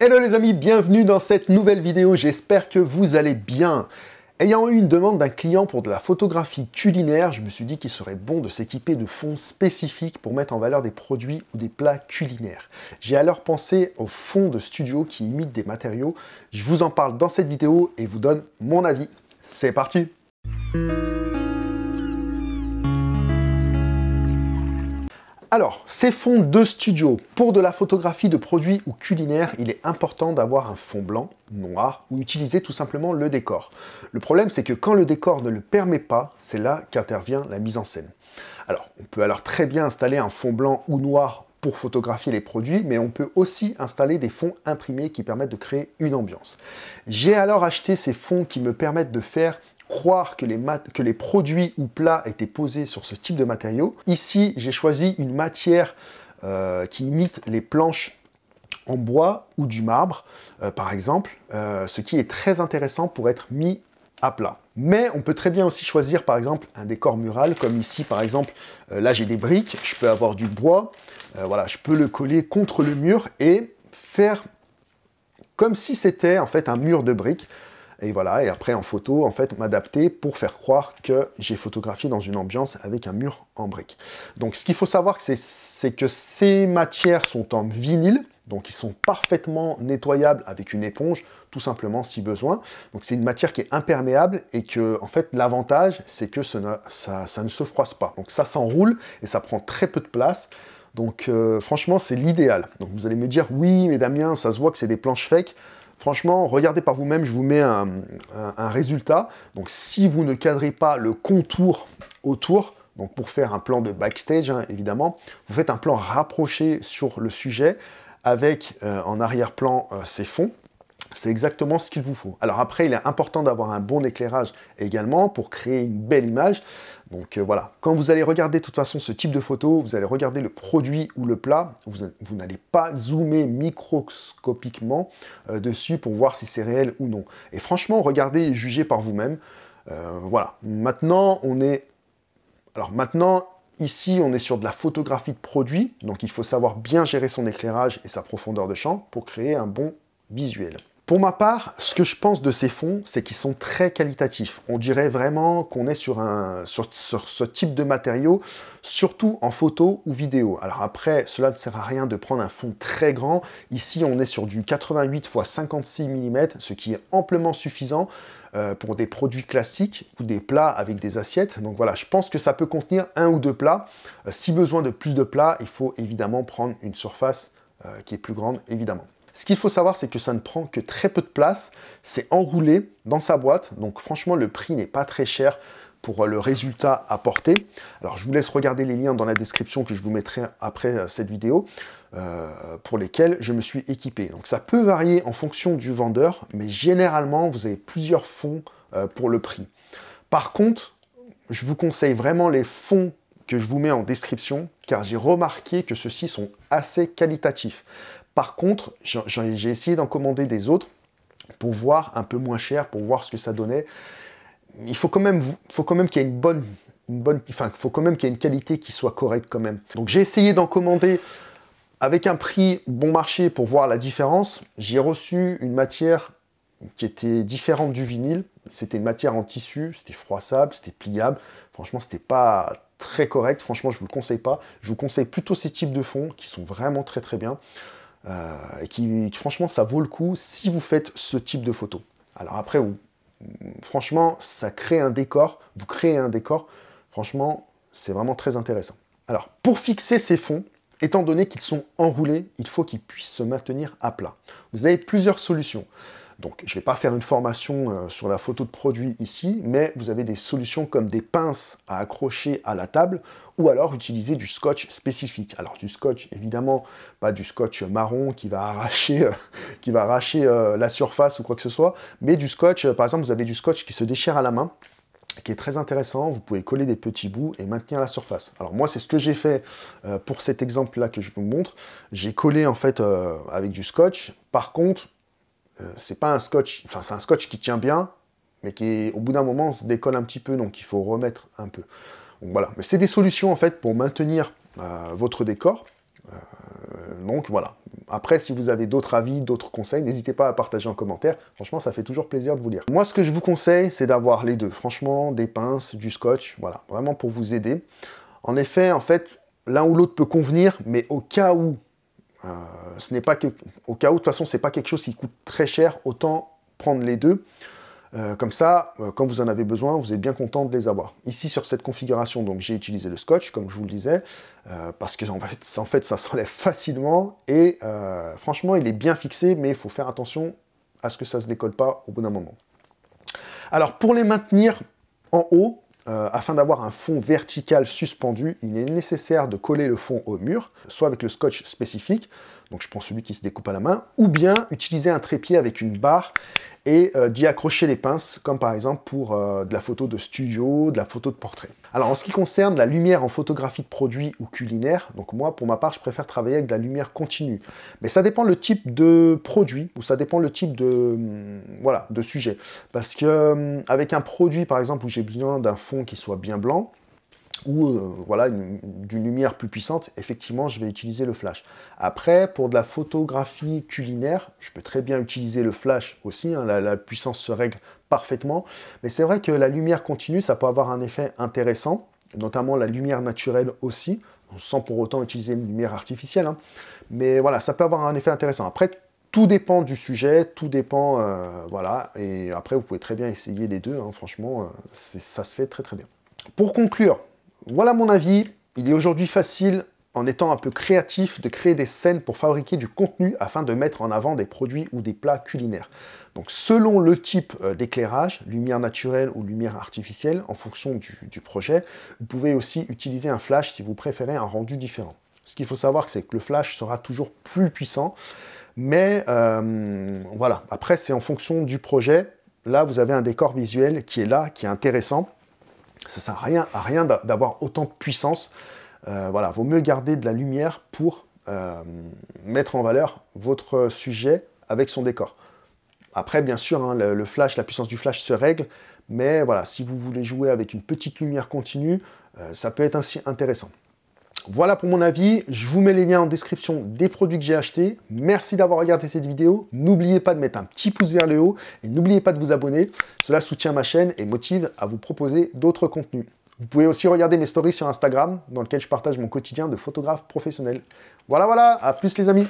Hello les amis, bienvenue dans cette nouvelle vidéo, j'espère que vous allez bien. Ayant eu une demande d'un client pour de la photographie culinaire, je me suis dit qu'il serait bon de s'équiper de fonds spécifiques pour mettre en valeur des produits ou des plats culinaires. J'ai alors pensé aux fonds de studio qui imitent des matériaux. Je vous en parle dans cette vidéo et vous donne mon avis. C'est parti! Alors, ces fonds de studio, pour de la photographie de produits ou culinaires, il est important d'avoir un fond blanc, noir, ou utiliser tout simplement le décor. Le problème, c'est que quand le décor ne le permet pas, c'est là qu'intervient la mise en scène. Alors, on peut alors très bien installer un fond blanc ou noir pour photographier les produits, mais on peut aussi installer des fonds imprimés qui permettent de créer une ambiance. J'ai alors acheté ces fonds qui me permettent de faire croire que les produits ou plats étaient posés sur ce type de matériaux. Ici, j'ai choisi une matière qui imite les planches en bois ou du marbre, par exemple, ce qui est très intéressant pour être mis à plat. Mais on peut très bien aussi choisir, par exemple, un décor mural, comme ici, par exemple, là, j'ai des briques, je peux avoir du bois, voilà, je peux le coller contre le mur et faire comme si c'était, en fait, un mur de briques. Et voilà, et après en photo, en fait, m'adapter pour faire croire que j'ai photographié dans une ambiance avec un mur en briques. Donc, ce qu'il faut savoir, c'est que ces matières sont en vinyle, donc ils sont parfaitement nettoyables avec une éponge, tout simplement si besoin. Donc, c'est une matière qui est imperméable et que, en fait, l'avantage, c'est que ça ne se froisse pas. Donc, ça s'enroule et ça prend très peu de place. Donc, franchement, c'est l'idéal. Donc, vous allez me dire, oui, mais Damien, ça se voit que c'est des planches fake. Franchement, regardez par vous-même, je vous mets un résultat. Donc, si vous ne cadrez pas le contour autour, donc pour faire un plan de backstage, hein, évidemment, vous faites un plan rapproché sur le sujet avec en arrière-plan ces fonds. C'est exactement ce qu'il vous faut. Alors après, il est important d'avoir un bon éclairage également pour créer une belle image. Donc voilà, quand vous allez regarder de toute façon ce type de photo, vous allez regarder le produit ou le plat, vous n'allez pas zoomer microscopiquement dessus pour voir si c'est réel ou non. Et franchement, regardez et jugez par vous-même. Voilà, maintenant on est... Alors maintenant... Ici, on est sur de la photographie de produit, donc il faut savoir bien gérer son éclairage et sa profondeur de champ pour créer un bon visuel. Pour ma part, ce que je pense de ces fonds, c'est qu'ils sont très qualitatifs. On dirait vraiment qu'on est sur ce type de matériaux, surtout en photo ou vidéo. Alors après, cela ne sert à rien de prendre un fond très grand. Ici, on est sur du 88 x 56 mm, ce qui est amplement suffisant pour des produits classiques ou des plats avec des assiettes. Donc voilà, je pense que ça peut contenir un ou deux plats. Si besoin de plus de plats, il faut évidemment prendre une surface qui est plus grande, évidemment. Ce qu'il faut savoir, c'est que ça ne prend que très peu de place. C'est enroulé dans sa boîte. Donc franchement, le prix n'est pas très cher pour le résultat apporté. Alors je vous laisse regarder les liens dans la description que je vous mettrai après cette vidéo pour lesquels je me suis équipé. Donc ça peut varier en fonction du vendeur, mais généralement, vous avez plusieurs fonds pour le prix. Par contre, je vous conseille vraiment les fonds que je vous mets en description, car j'ai remarqué que ceux-ci sont assez qualitatifs. Par contre, j'ai essayé d'en commander des autres pour voir un peu moins cher, pour voir ce que ça donnait. Il faut quand même, qu'il y ait une qualité qui soit correcte quand même. Donc j'ai essayé d'en commander avec un prix bon marché pour voir la différence. J'ai reçu une matière qui était différente du vinyle. C'était une matière en tissu, c'était froissable, c'était pliable. Franchement, c'était pas très correct. Franchement, je vous le conseille pas. Je vous conseille plutôt ces types de fonds qui sont vraiment très très bien. Et qui, franchement, ça vaut le coup si vous faites ce type de photo. Alors après, franchement, ça crée un décor, vous créez un décor, franchement, c'est vraiment très intéressant. Alors, pour fixer ces fonds, étant donné qu'ils sont enroulés, il faut qu'ils puissent se maintenir à plat. Vous avez plusieurs solutions. Donc, je ne vais pas faire une formation sur la photo de produit ici, mais vous avez des solutions comme des pinces à accrocher à la table ou alors utiliser du scotch spécifique. Alors, du scotch, évidemment, pas du scotch marron qui va arracher, la surface ou quoi que ce soit, mais du scotch, par exemple, vous avez du scotch qui se déchire à la main, qui est très intéressant. Vous pouvez coller des petits bouts et maintenir la surface. Alors moi, c'est ce que j'ai fait pour cet exemple-là que je vous montre. J'ai collé, en fait, avec du scotch. Par contre, c'est pas un scotch, enfin c'est un scotch qui tient bien, mais qui au bout d'un moment se décolle un petit peu, donc il faut remettre un peu. Donc voilà, mais c'est des solutions en fait pour maintenir votre décor, Donc voilà. Après, si vous avez d'autres avis, d'autres conseils, n'hésitez pas à partager en commentaire. Franchement, ça fait toujours plaisir de vous lire. Moi, ce que je vous conseille, c'est d'avoir les deux. Franchement, des pinces, du scotch, voilà. Vraiment pour vous aider. En effet, en fait, l'un ou l'autre peut convenir, mais au cas où, ce n'est pas que... Au cas où, de toute façon, c'est pas quelque chose qui coûte très cher. Autant prendre les deux. Comme ça, quand vous en avez besoin, vous êtes bien content de les avoir. Ici, sur cette configuration, donc j'ai utilisé le scotch, comme je vous le disais, parce que en fait, ça s'enlève facilement, et franchement, il est bien fixé, mais il faut faire attention à ce que ça ne se décolle pas au bout d'un moment. Alors, pour les maintenir en haut, afin d'avoir un fond vertical suspendu, il est nécessaire de coller le fond au mur, soit avec le scotch spécifique, donc je prends celui qui se découpe à la main, ou bien utiliser un trépied avec une barre et d'y accrocher les pinces, comme par exemple pour de la photo de studio, de la photo de portrait. Alors en ce qui concerne la lumière en photographie de produits ou culinaire, donc moi pour ma part je préfère travailler avec de la lumière continue. Mais ça dépend le type de produit, ou ça dépend le type de, voilà, de sujet. Parce que avec un produit par exemple où j'ai besoin d'un fond qui soit bien blanc, ou voilà, d'une lumière plus puissante, effectivement, je vais utiliser le flash. Après, pour de la photographie culinaire, je peux très bien utiliser le flash aussi, hein, la puissance se règle parfaitement, mais c'est vrai que la lumière continue, ça peut avoir un effet intéressant, notamment la lumière naturelle aussi, sans pour autant utiliser une lumière artificielle, hein, mais voilà, ça peut avoir un effet intéressant. Après, tout dépend du sujet, tout dépend, voilà, et après, vous pouvez très bien essayer les deux, hein, franchement, ça se fait très très bien. Pour conclure, voilà mon avis, il est aujourd'hui facile, en étant un peu créatif, de créer des scènes pour fabriquer du contenu afin de mettre en avant des produits ou des plats culinaires. Donc selon le type d'éclairage, lumière naturelle ou lumière artificielle, en fonction du projet, vous pouvez aussi utiliser un flash si vous préférez un rendu différent. Ce qu'il faut savoir, c'est que le flash sera toujours plus puissant, mais voilà, après c'est en fonction du projet. Là vous avez un décor visuel qui est là, qui est intéressant. Ça sert à rien d'avoir autant de puissance. Voilà, vaut mieux garder de la lumière pour mettre en valeur votre sujet avec son décor. Après, bien sûr, hein, le flash, la puissance du flash se règle, mais voilà, si vous voulez jouer avec une petite lumière continue, ça peut être ainsi intéressant. Voilà pour mon avis, je vous mets les liens en description des produits que j'ai achetés. Merci d'avoir regardé cette vidéo. N'oubliez pas de mettre un petit pouce vers le haut et n'oubliez pas de vous abonner. Cela soutient ma chaîne et motive à vous proposer d'autres contenus. Vous pouvez aussi regarder mes stories sur Instagram dans lesquelles je partage mon quotidien de photographe professionnel. Voilà, à plus les amis.